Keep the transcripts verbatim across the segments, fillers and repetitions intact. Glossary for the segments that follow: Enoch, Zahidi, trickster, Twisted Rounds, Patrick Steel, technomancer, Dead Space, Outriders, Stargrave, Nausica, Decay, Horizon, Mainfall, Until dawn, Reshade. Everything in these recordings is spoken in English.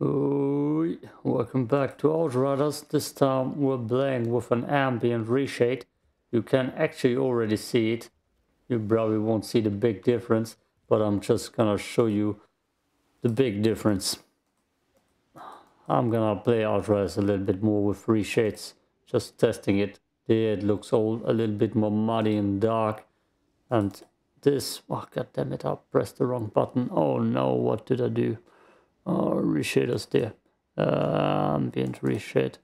Ooh, welcome back to Outriders. This time we're playing with an ambient reshade. You can actually already see it. You probably won't see the big difference, but I'm just gonna show you the big difference. I'm gonna play Outriders a little bit more with reshades, just testing it. There it looks all a little bit more muddy and dark. And this, oh god damn it, I pressed the wrong button. Oh no, what did I do? Oh, reshaders there. Uh, ambient reshade.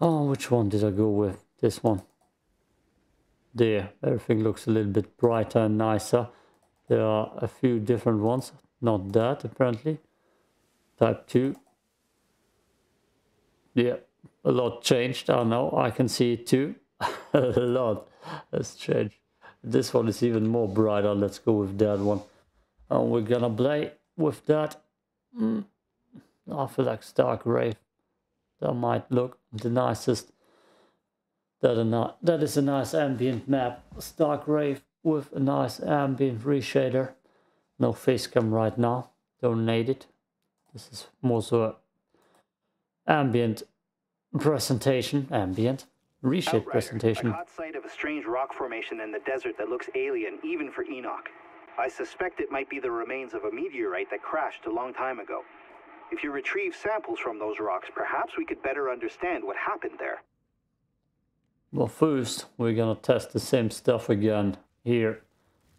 Oh, which one did I go with? This one. There, everything looks a little bit brighter and nicer. There are a few different ones. Not that, apparently. Type two. Yeah, a lot changed. I know, I can see it too. A lot has changed. This one is even more brighter. Let's go with that one. And we're gonna play with that. mm, I feel like Stargrave. That might look the nicest. That, a, that is a nice ambient map. Stargrave with a nice ambient reshader. No face cam right now. Don't need it. This is more so an ambient presentation. Ambient reshade Outrider, presentation. I caught sight of a strange rock formation in the desert that looks alien even for Enoch. I suspect it might be the remains of a meteorite that crashed a long time ago. If you retrieve samples from those rocks, perhaps we could better understand what happened there. Well, first, we're gonna test the same stuff again here.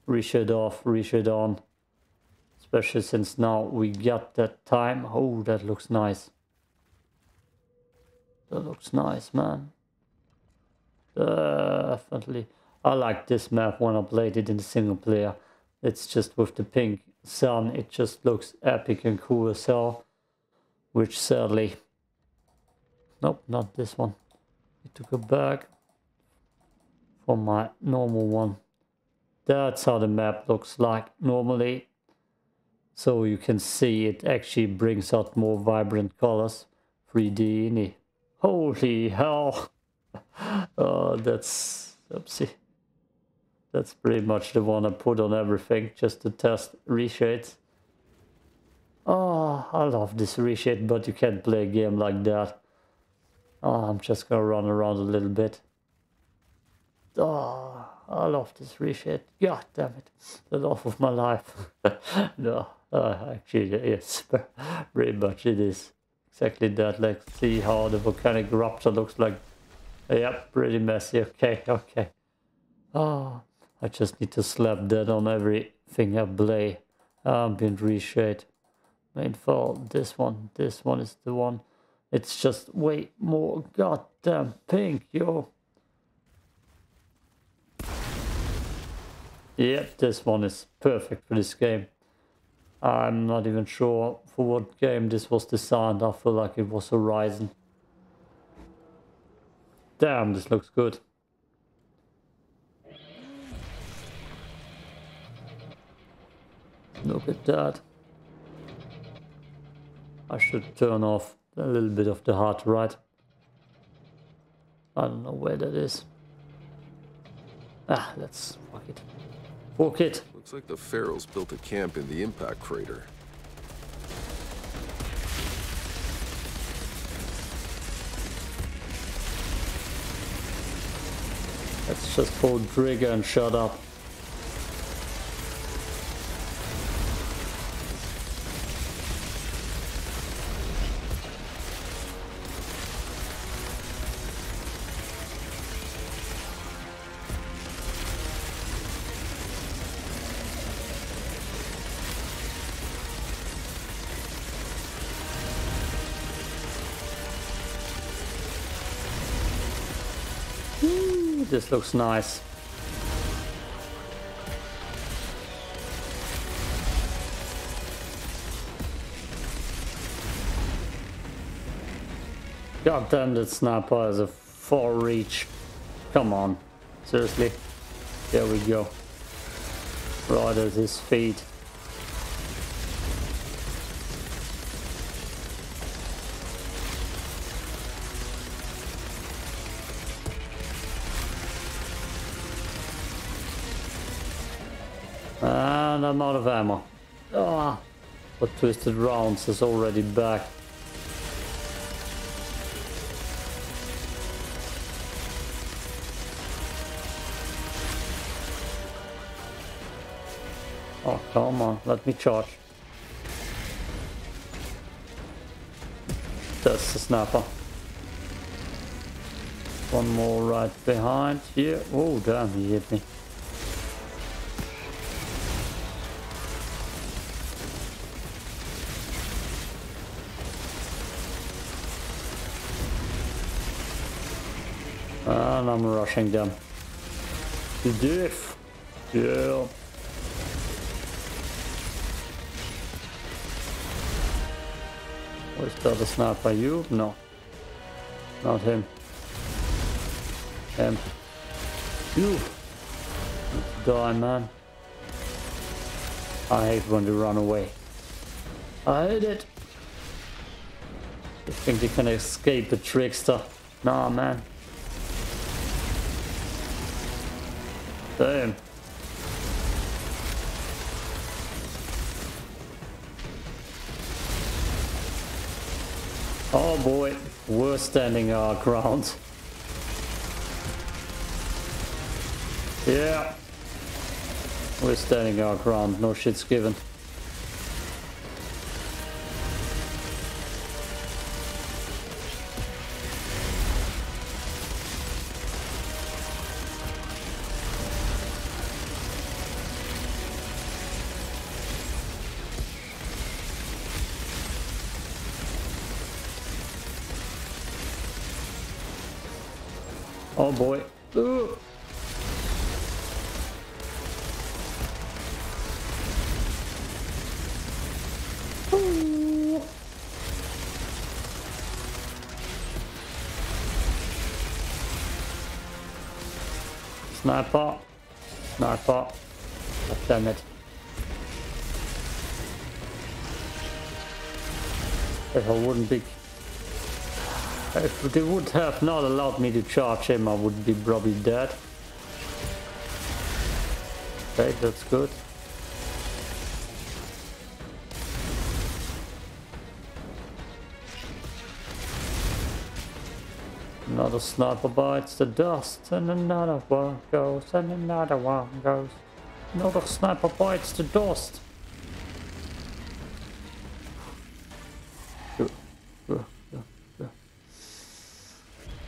Reshade off, reshade on. Especially since now we got that time. Oh, that looks nice. That looks nice, man. Definitely. I like this map when I played it in the single player. It's just with the pink sun, it just looks epic and cool as hell. Which sadly... Nope, not this one. Need to go back for my normal one. That's how the map looks like normally. So you can see it actually brings out more vibrant colors. three D in it. Holy hell! Oh, that's... Oopsie. That's pretty much the one I put on everything, just to test reshades. Oh, I love this reshade, but you can't play a game like that. Oh, I'm just gonna run around a little bit. Oh, I love this reshade. God damn it. The love of my life. No, uh, actually, yes. Pretty much it is. Exactly that. Let's see how the volcanic rupture looks like. Yep, pretty messy. Okay, okay. Oh... I just need to slap that on everything I play. Ambient reshade. Mainfall, this one, this one is the one. It's just way more goddamn pink, yo. Yep, this one is perfect for this game. I'm not even sure for what game this was designed. I feel like it was Horizon. Damn, this looks good. Look at that. I should turn off a little bit of the hard right. I don't know where that is. Ah, let's fuck it. Fuck it. Looks like the pharaohs built a camp in the impact crater. Let's just pull trigger and shut up. This looks nice. God damn, that sniper has a far reach. Come on. Seriously. There we go. Right at his feet. And I'm out of ammo. Oh, But Twisted Rounds is already back. Oh, come on, let me charge. That's the snapper. One more right behind here. Oh, damn, he hit me. And I'm rushing them. The diff. Yeah. Where's the other sniper? You? No. Not him. Him. You! Die, man. I hate when they run away. I hate it. You think they can escape the trickster? Nah, man. Damn. Oh boy, we're standing our ground. Yeah. We're standing our ground, no shit's given. Oh boy. Ooh. Ooh. Sniper. Sniper. Damn it. If I wouldn't be... If they would have not allowed me to charge him, I would be probably dead. Okay, that's good. Another sniper bites the dust, and another one goes, and another one goes. Another sniper bites the dust.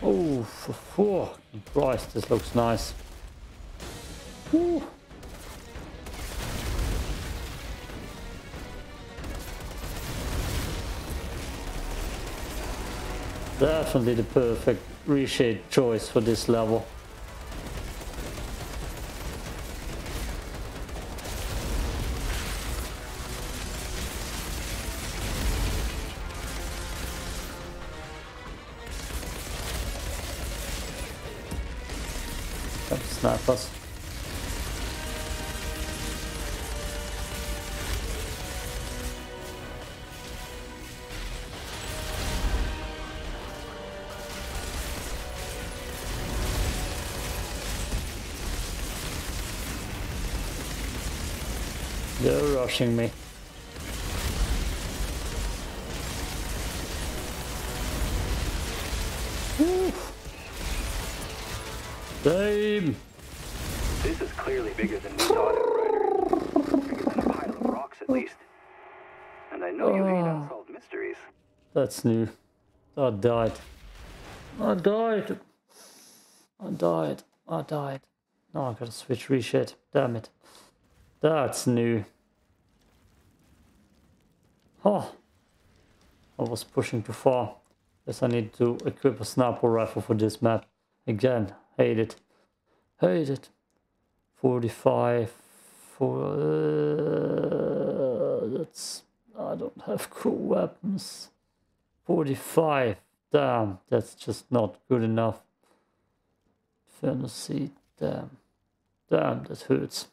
Oh, for four. Christ, this looks nice. Woo. Definitely the perfect reshade choice for this level. Snipers. They're rushing me. Woo. Damn. This is clearly bigger than we thought, Outriders. Bigger than a pile of rocks, at least. And I know oh. you hate unsolved mysteries. That's new. I died. I died. I died. I died. No, I gotta switch reshade. Damn it. That's new. Oh. I was pushing too far. Guess I need to equip a sniper rifle for this map. Again, hate it. Hate it. forty-five, for, uh, that's, I don't have cool weapons, forty-five, damn, that's just not good enough, fantasy, damn, damn, that hurts,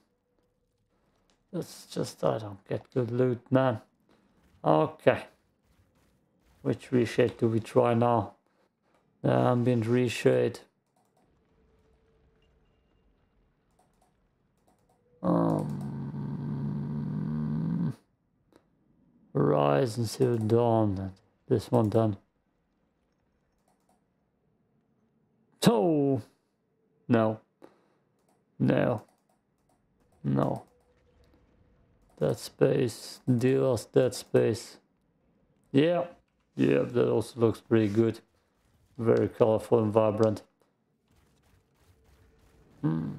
that's just, I don't get good loot, man. Okay, which reshade do we try now? The ambient reshade. Um, Horizon, Until Dawn. This one done. Oh! No. No. No. Dead Space. Deal us Dead Space. Yeah. Yeah, that also looks pretty good. Very colorful and vibrant. Hmm.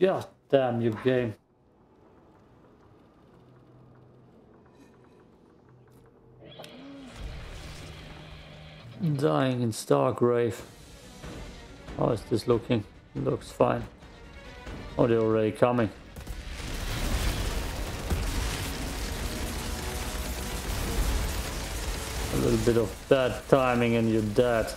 God damn you, game. Dying in Stargrave. How is this looking? It looks fine. Oh, they're already coming. A little bit of bad timing and you're dead.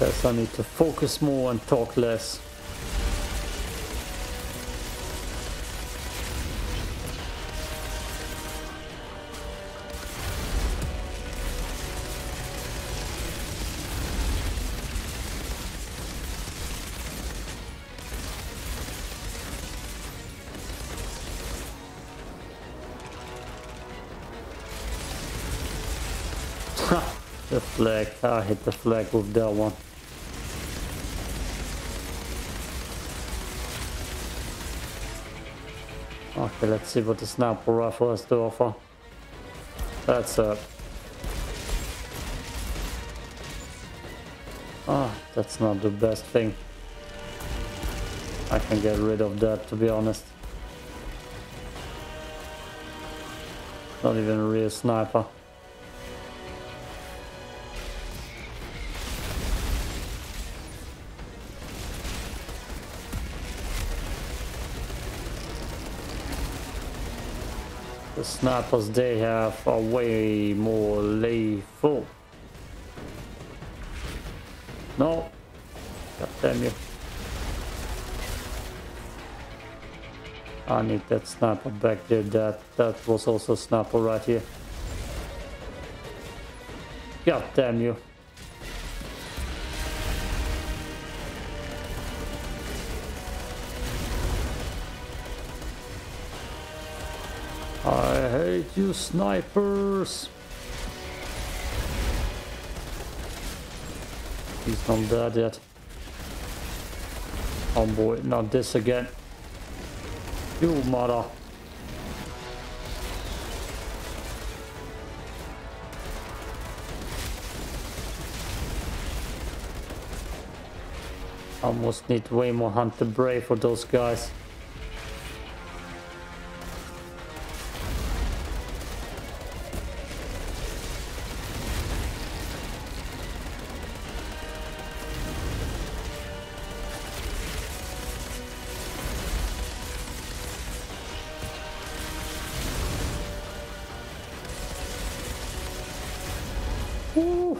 Guess I need to focus more and talk less. The flag, I hit the flag with that one. Okay, let's see what the sniper rifle has to offer. That's it. Ah, that's not the best thing. I can get rid of that, to be honest. Not even a real sniper. The snipers they have are way more lethal. No, god damn you! I need that sniper back there. That that was also a sniper right here. God damn you! I hate you snipers! He's not dead yet. Oh boy, not this again. You mother! Almost need way more Hunter Brave for those guys. Woo.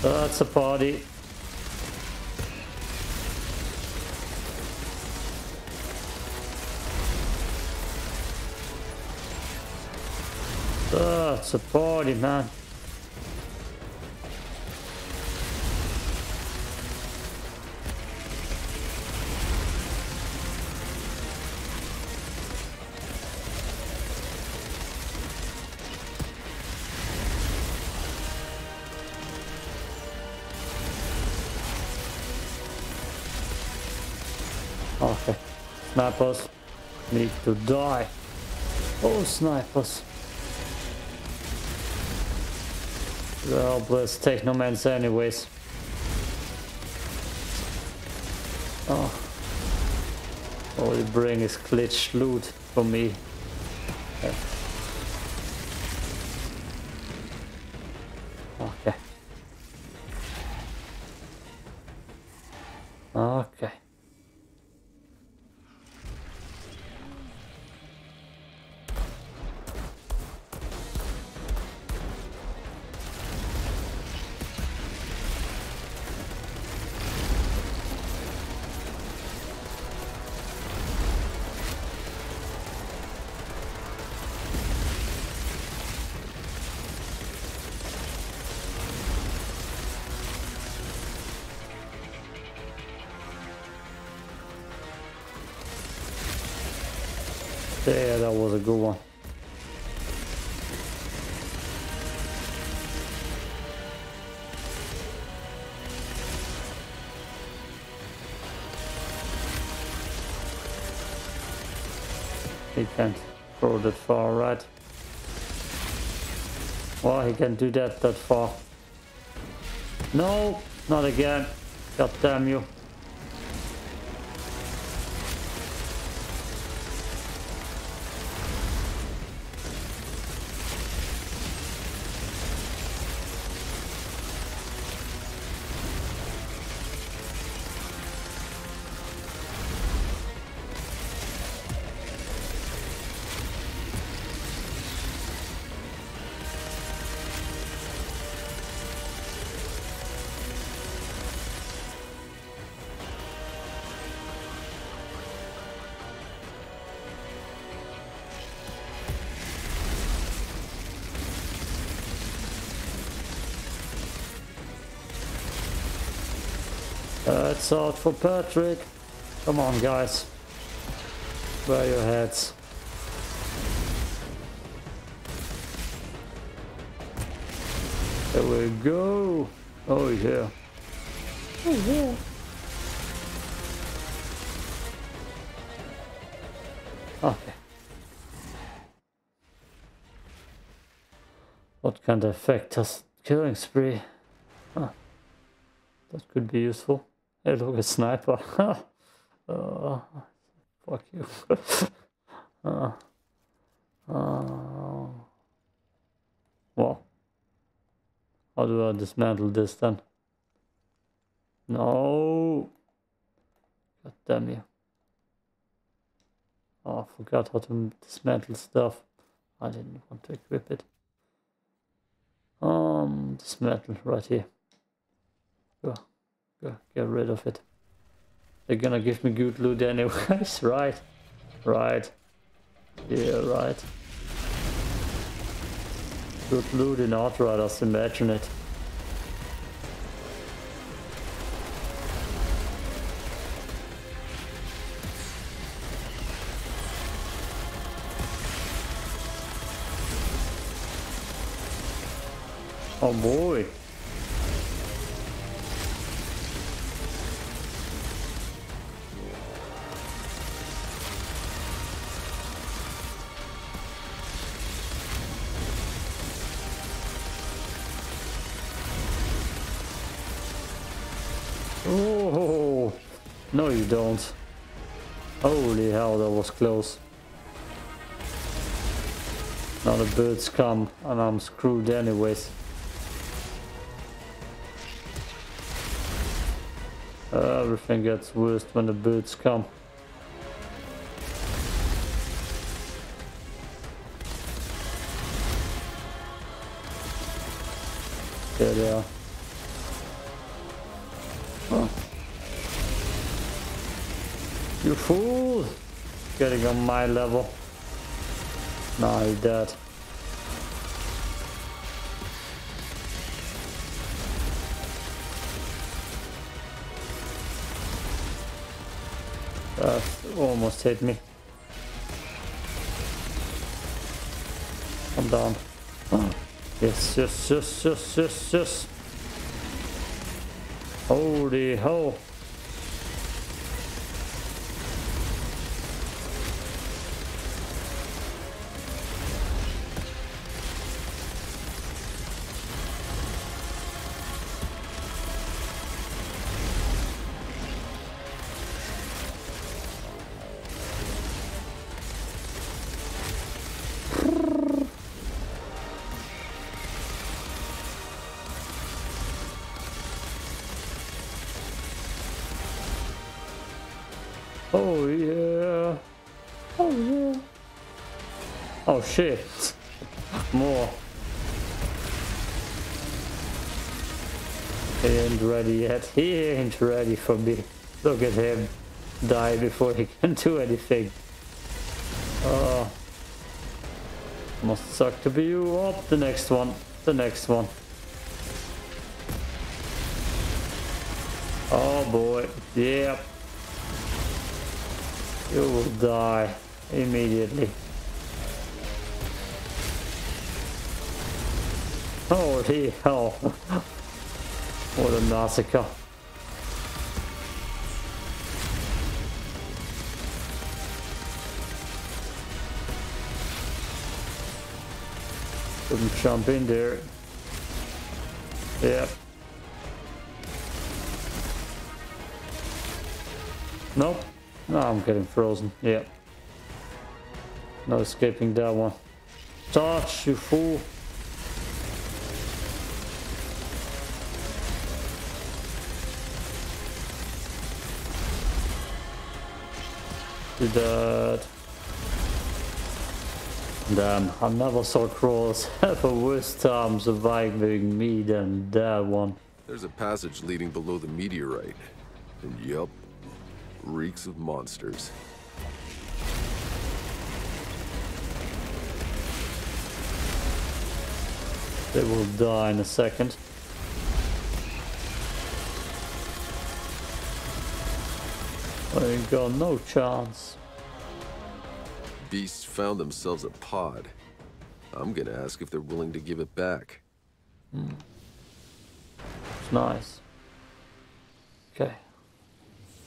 That's a party. That's a party, man. Okay, snipers need to die. Oh, snipers. Well, bless technomancer anyways. Oh, all you bring is glitch loot for me. Okay. Okay. Okay. Yeah, that was a good one. He can't throw that far, right? Well, he can't do that that far. No, not again. God damn you. That's out for Patrick. Come on, guys. Where are your heads? There we go. Oh, yeah. Oh, yeah. Okay. What can affect us? Killing spree. Huh. That could be useful. Hey, look, a sniper. uh, fuck you. uh, uh, well, how do I dismantle this then? No. God damn you. Oh, I forgot how to dismantle stuff. I didn't want to equip it. Um, dismantle right here. Go. Go, get rid of it. They're gonna give me good loot anyways, right? Right. Yeah, right. Good loot in Outriders, imagine it. Oh boy. No, you don't. Holy hell, that was close. Now the birds come and I'm screwed anyways. Uh, everything gets worse when the birds come. There they are. You fool! Getting on my level. Nah, you're dead. That almost hit me. I'm down. Yes, yes, yes, yes, yes, yes. Holy hell. Oh yeah, oh yeah, oh shit, more. He ain't ready yet, he ain't ready for me. Look at him, die before he can do anything. Oh, must suck to be you. Oh, the next one, the next one. Oh boy, yeah. You will die. immediately. Holy hell. What a Nausica. Couldn't jump in there. Yeah. Nope. No, I'm getting frozen. Yeah. No escaping that one. Touch, you fool. Do that. Damn, I never saw crawlers have a worse time surviving me than that one. There's a passage leading below the meteorite. And yep, reeks of monsters. They will die in a second. I ain't got no chance. Beasts found themselves a pod. I'm gonna ask if they're willing to give it back. Mm. It's nice. Okay.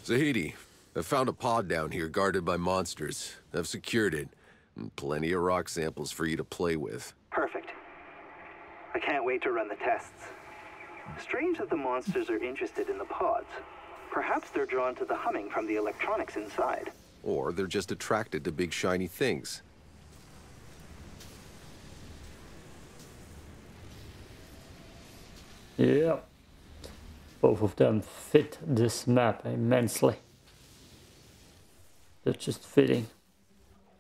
Zahidi, I found a pod down here guarded by monsters. I've secured it. And plenty of rock samples for you to play with. Perfect. I can't wait to run the tests. Strange that the monsters are interested in the pods. Perhaps they're drawn to the humming from the electronics inside. Or they're just attracted to big shiny things. Yeah. Both of them fit this map immensely. They're just fitting.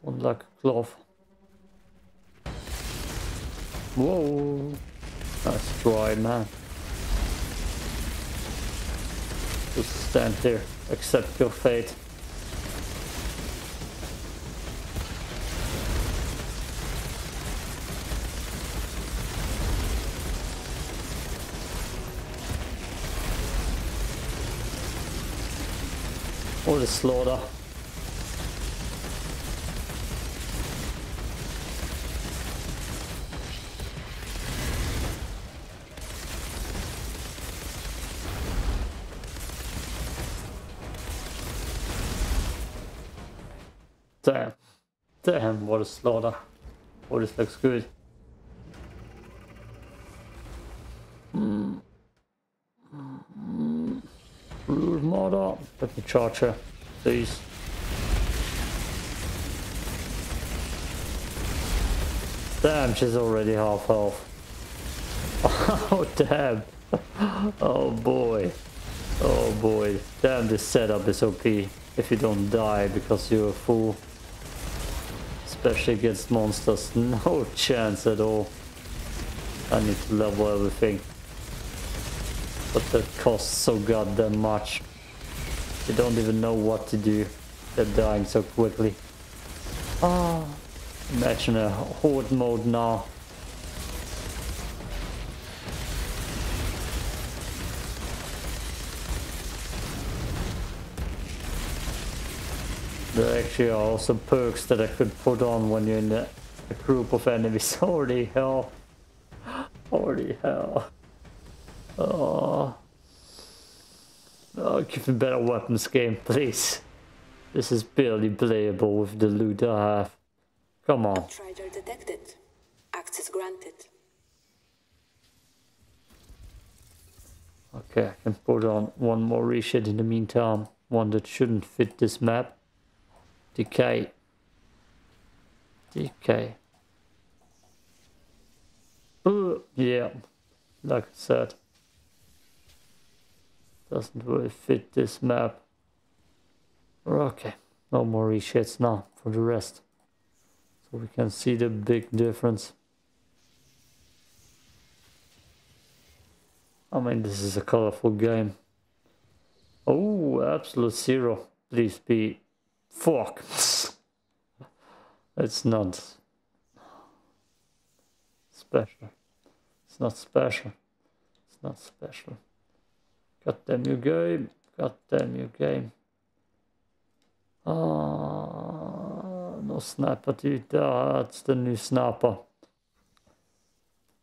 One like a glove. Whoa. Nice try, man. Just stand there. Accept your fate. What a slaughter. Damn. Damn, what a slaughter. Oh, this looks good. Let me charge her, please. Damn, she's already half health. Oh, damn. Oh, boy. Oh, boy. Damn, this setup is O P if you don't die because you're a fool. Especially against monsters. No chance at all. I need to level everything. But that costs so goddamn much. They don't even know what to do. They're dying so quickly. Ah, imagine a horde mode now. There actually are also perks that I could put on when you're in a, a group of enemies. Holy hell. Holy hell. Oh. Oh, give me better weapons, game, please. This is barely playable with the loot I have. Come on. Outrider detected. Access granted. Okay, I can put on one more reshade in the meantime. One that shouldn't fit this map. Decay. Decay. Ooh, yeah, like I said. Doesn't really fit this map. Okay, no more reshades now for the rest. So we can see the big difference. I mean, this is a colorful game. Oh, absolute zero. Please be... Fuck. It's not... special. It's not special. It's not special. Goddamn you game, goddamn you game. Ah, No sniper dude, that's the new sniper.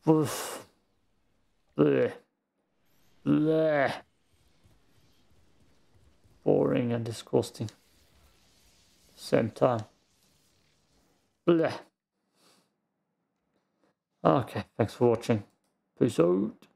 Woof. Blech. Blech. Boring and disgusting. Same time. Blech. Okay, thanks for watching. Peace out.